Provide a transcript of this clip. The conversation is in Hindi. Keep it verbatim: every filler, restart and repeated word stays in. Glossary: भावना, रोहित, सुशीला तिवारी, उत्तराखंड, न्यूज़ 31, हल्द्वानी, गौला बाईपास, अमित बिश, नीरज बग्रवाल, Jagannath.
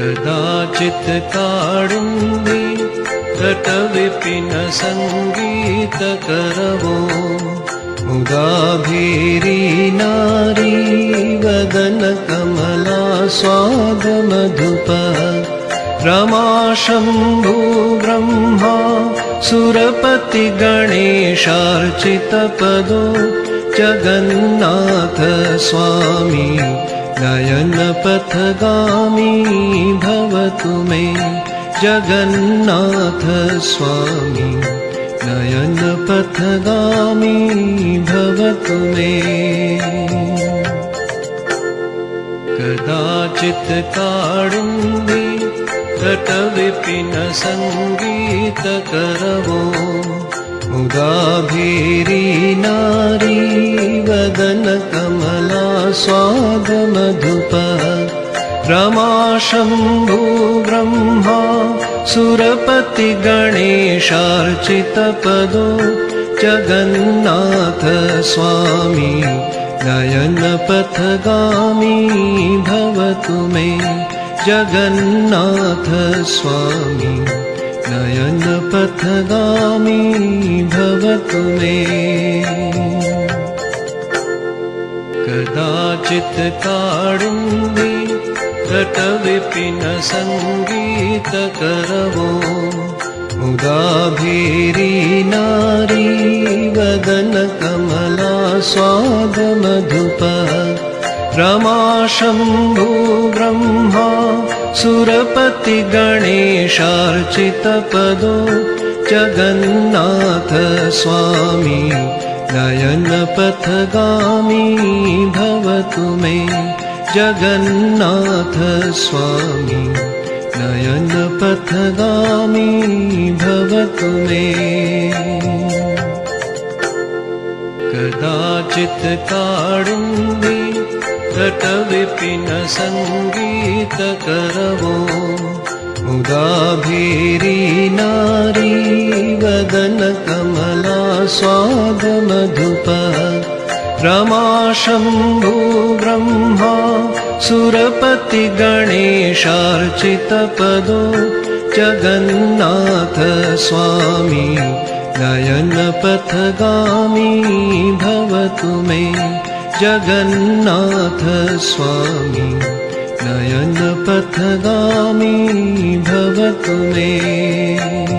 कदाचित काढुंगी तटविपिन संगीत करवो मुदा भेरी नारी वदन कमला स्वाद मधुप रमा शंभु ब्रह्मा सुरपति गणेशार्चित पदो जगन्नाथ स्वामी नयन पथगामी भवतु मे जगन्नाथ स्वामी नयन पथगामी भवतु मे। कदाचित काढुंगी तटविपिन संगीत करवो मुदा भेरी नारी वदन कमला स्वाद मधुप रमा शंभु ब्रह्मा सुरपति गणेशार्चित पदो जगन्नाथ स्वामी नयन पथगामी भवतु मे जगन्नाथ स्वामी नयन पथगामी भवतु मे। कदाचित काढुंगी तटविपिन संगीत करवो मुदा भेरी नारी वदन कमला स्वाद मधुप रमा शंभु ब्रह्मा सुरपति गणेशार्चित पदो जगन्नाथ स्वामी नयन पथगामी भवतु मे जगन्नाथ स्वामी नयन पथगामी भवतु मे। कदाचित काढुंगी तटविपिन संगीत करवो मुदा भेरी नारी वदन कमला स्वाद मधुप रमा शंभु ब्रह्मा सुरपति गणेशार्चित पदो जगन्नाथ स्वामी नयन पथगामी भवतु मे जगन्नाथ स्वामी नयन पथगामी भवतु मे।